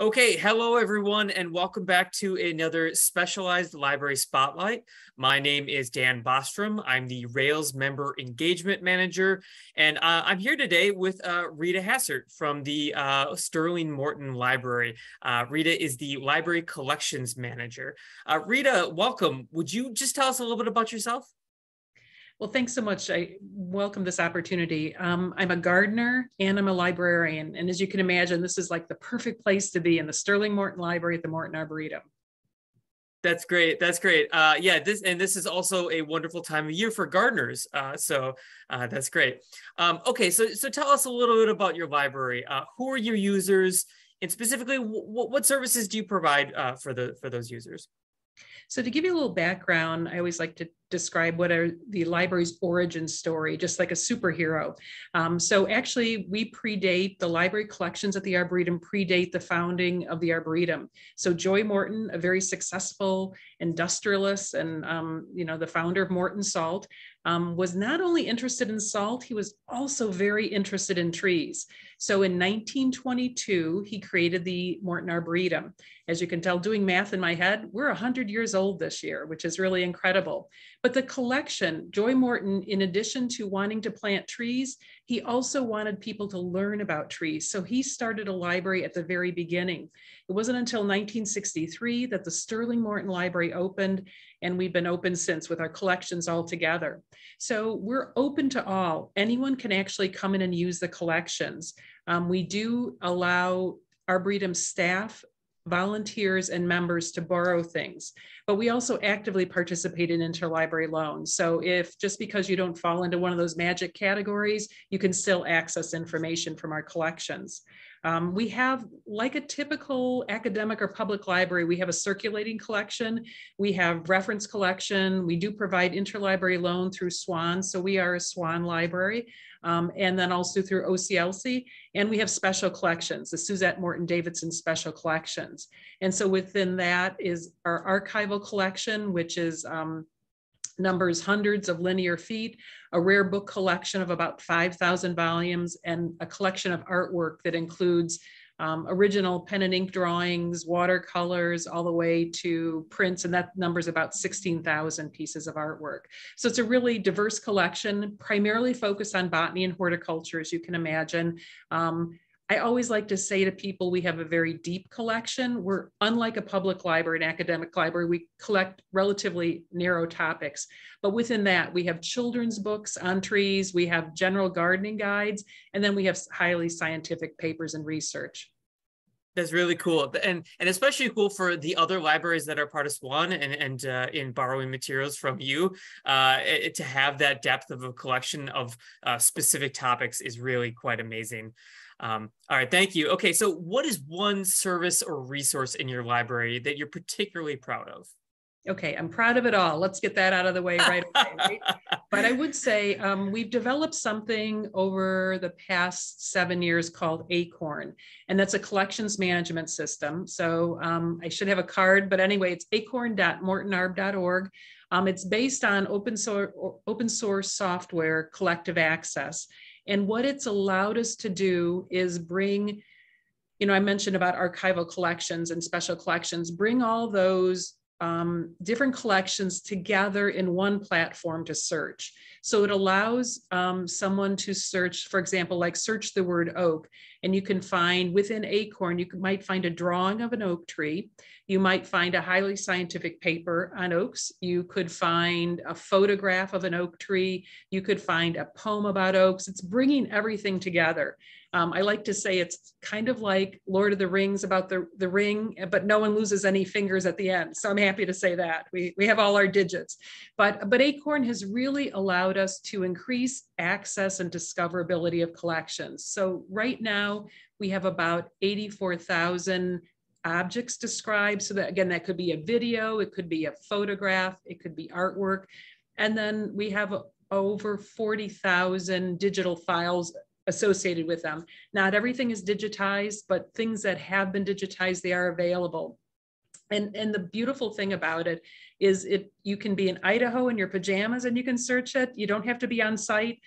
Okay, hello everyone, and welcome back to another Specialized Library Spotlight. My name is Dan Bostrom. I'm the Rails Member Engagement Manager, and I'm here today with Rita Hassert from the Sterling Morton Library. Rita is the Library Collections Manager. Rita, welcome. Would you just tell us a little bit about yourself? Well, thanks so much. I welcome this opportunity. I'm a gardener and I'm a librarian. And as you can imagine, this is like the perfect place to be, in the Sterling Morton Library at the Morton Arboretum. That's great. That's great. Yeah, this is also a wonderful time of year for gardeners. So that's great. Okay, so tell us a little bit about your library. Who are your users? And specifically, what services do you provide for those users? So to give you a little background, I always like to describe what are the library's origin story, just like a superhero. So actually, we predate the library collections at the Arboretum, predate the founding of the Arboretum. So Joy Morton, a very successful industrialist and the founder of Morton Salt, was not only interested in salt, he was also very interested in trees. So in 1922, he created the Morton Arboretum. As you can tell, doing math in my head, we're 100 years old this year, which is really incredible. But the collection, Joy Morton, in addition to wanting to plant trees, he also wanted people to learn about trees. So he started a library at the very beginning. It wasn't until 1963 that the Sterling Morton Library opened, and we've been open since with our collections all together. So we're open to all. Anyone can actually come in and use the collections. We do allow Arboretum staff, volunteers, and members to borrow things, but we also actively participate in interlibrary loans. So if just because you don't fall into one of those magic categories, you can still access information from our collections. We have, like a typical academic or public library, we have a circulating collection, we have reference collection, we do provide interlibrary loan through SWAN, so we are a SWAN library, and then also through OCLC, and we have special collections, the Suzette Morton Davidson special collections. And so within that is our archival collection, which is numbers hundreds of linear feet, a rare book collection of about 5,000 volumes, and a collection of artwork that includes original pen and ink drawings, watercolors, all the way to prints, and that number's about 16,000 pieces of artwork. So it's a really diverse collection, primarily focused on botany and horticulture, as you can imagine. I always like to say to people, we have a very deep collection. We're unlike a public library, an academic library. We collect relatively narrow topics, but within that, we have children's books on trees, we have general gardening guides, and then we have highly scientific papers and research. That's really cool, and especially cool for the other libraries that are part of SWAN and in borrowing materials from you. To have that depth of a collection of specific topics is really quite amazing. All right, thank you. Okay, so what is one service or resource in your library that you're particularly proud of? Okay, I'm proud of it all. Let's get that out of the way right away. Right? But I would say we've developed something over the past 7 years called ACORN, and that's a collections management system. So I should have a card, but anyway, it's acorn.mortonarb.org. It's based on open source software, collective access. And what it's allowed us to do is bring, I mentioned about archival collections and special collections, bring all those different collections together in one platform to search. So it allows someone to search, for example, like search the word oak, and you can find within ACORN, you might find a drawing of an oak tree. You might find a highly scientific paper on oaks. You could find a photograph of an oak tree. You could find a poem about oaks. It's bringing everything together. I like to say it's kind of like Lord of the Rings about the ring, but no one loses any fingers at the end. So I'm happy to say that. We have all our digits. But ACORN has really allowed us to increase access and discoverability of collections. So right now we have about 84,000 objects described. So that, again, that could be a video, it could be a photograph, it could be artwork. And then we have over 40,000 digital files associated with them. Not everything is digitized, but things that have been digitized, they are available. And the beautiful thing about it is you can be in Idaho in your pajamas and you can search it. You don't have to be on site.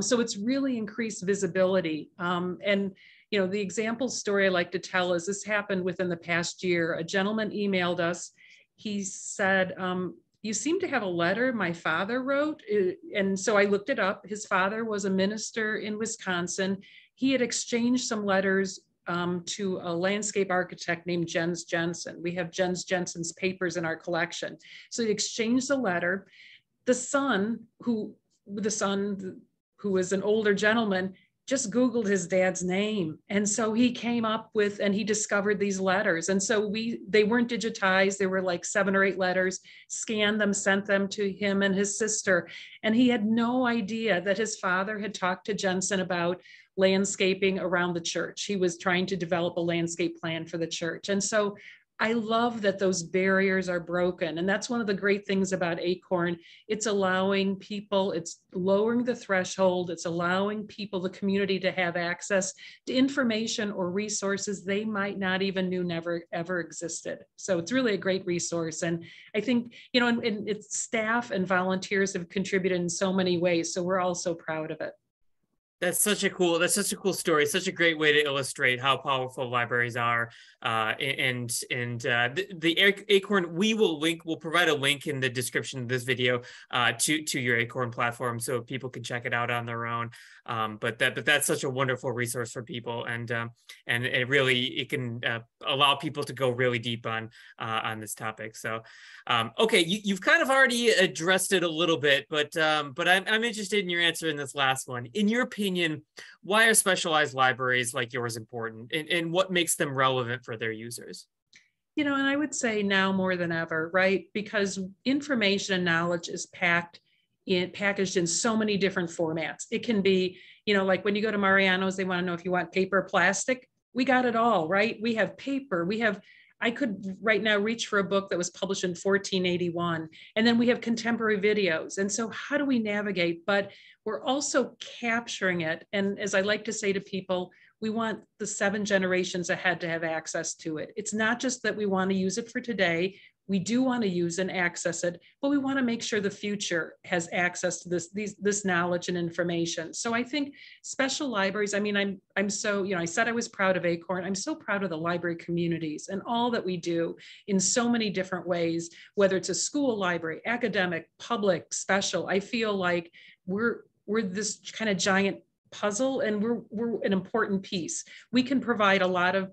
So it's really increased visibility. And you know, the example story I like to tell is this happened within the past year. A gentleman emailed us. He said, you seem to have a letter my father wrote. And so I looked it up. His father was a minister in Wisconsin. He had exchanged some letters to a landscape architect named Jens Jensen. We have Jens Jensen's papers in our collection. So he exchanged the letter. The son, who was an older gentleman, just Googled his dad's name. And so he came up with, and he discovered these letters. And so they weren't digitized. There were like 7 or 8 letters, scanned them, sent them to him and his sister. And he had no idea that his father had talked to Jensen about landscaping around the church. He was trying to develop a landscape plan for the church. And so I love that those barriers are broken. And that's one of the great things about ACORN. It's allowing people, it's lowering the threshold. It's allowing people, the community, to have access to information or resources they might not even knew never ever existed. So it's really a great resource. And I think, you know, and it's staff and volunteers have contributed in so many ways. So we're all so proud of it. That's such a cool story. Such a great way to illustrate how powerful libraries are. The ACORN, we'll provide a link in the description of this video to your ACORN platform so people can check it out on their own. But that's such a wonderful resource for people, and it really, it can allow people to go really deep on this topic. So, okay, you've kind of already addressed it a little bit, but I'm interested in your answer in this last one. In your opinion, why are specialized libraries like yours important, and what makes them relevant for their users? You know, and I would say now more than ever, right? Because information and knowledge is packaged in so many different formats. It can be, you know, like when you go to Mariano's, they want to know if you want paper or plastic. We got it all, right? We have paper, we have, I could right now reach for a book that was published in 1481. And then we have contemporary videos. And so how do we navigate? But we're also capturing it. And as I like to say to people, we want the 7 generations ahead to have access to it. It's not just that we want to use it for today. We do want to use and access it, but we want to make sure the future has access to this knowledge and information. So I think special libraries, I mean, I'm so, you know, I said I was proud of ACORN. I'm so proud of the library communities and all that we do in so many different ways, whether it's a school library, academic, public, special. I feel like we're this kind of giant puzzle, and we're an important piece. We can provide a lot of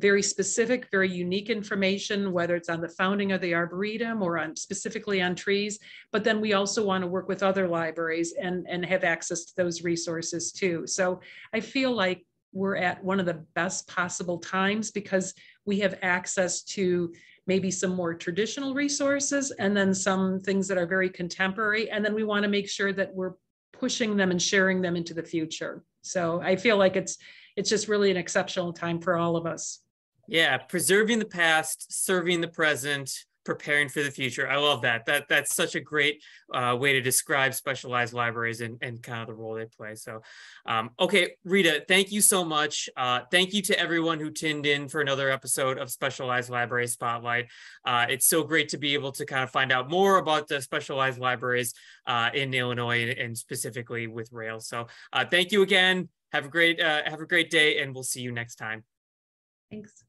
very specific, very unique information, whether it's on the founding of the Arboretum or on specifically on trees, but then we also want to work with other libraries and have access to those resources too. So I feel like we're at one of the best possible times because we have access to maybe some more traditional resources and then some things that are very contemporary. And then we want to make sure that we're pushing them and sharing them into the future. So I feel like it's just really an exceptional time for all of us. Yeah, preserving the past, serving the present, preparing for the future. I love that. That's such a great way to describe specialized libraries and kind of the role they play. So, okay, Rita, thank you so much. Thank you to everyone who tuned in for another episode of Specialized Library Spotlight. It's so great to be able to kind of find out more about the specialized libraries in Illinois and specifically with Rail. So thank you again. Have a great day, and we'll see you next time. Thanks.